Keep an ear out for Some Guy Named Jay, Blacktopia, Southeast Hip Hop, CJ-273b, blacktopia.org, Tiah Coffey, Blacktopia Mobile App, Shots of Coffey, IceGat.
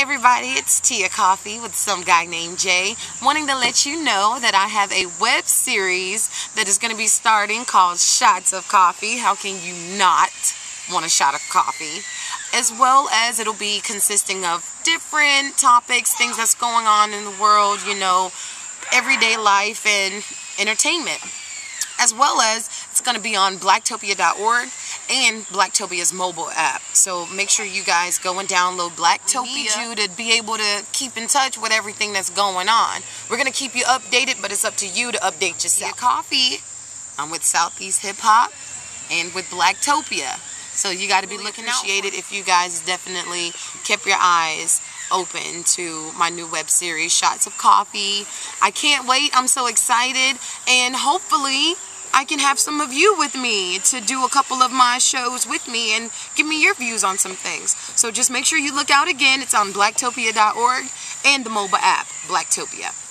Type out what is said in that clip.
Hey everybody, it's Tiah Coffey with some guy named Jay, wanting to let you know that I have a web series that is going to be starting called Shots of Coffee. How can you not want a shot of coffee? As well as it'll be consisting of different topics, things that's going on in the world, you know, everyday life and entertainment. As well as it's going to be on blacktopia.org and Blacktopia's mobile app. So make sure you guys go and download Blacktopia. We need you to be able to keep in touch with everything that's going on. We're going to keep you updated, but it's up to you to update yourself. Tiah Coffey. I'm with Southeast Hip Hop and with Blacktopia. So you got to be looking out. Appreciated if you guys definitely kept your eyes open to my new web series, Shots of Coffee. I can't wait. I'm so excited. And hopefully I can have some of you with me to do a couple of my shows with me and give me your views on some things. So just make sure you look out again. It's on blacktopia.org and the mobile app, Blacktopia.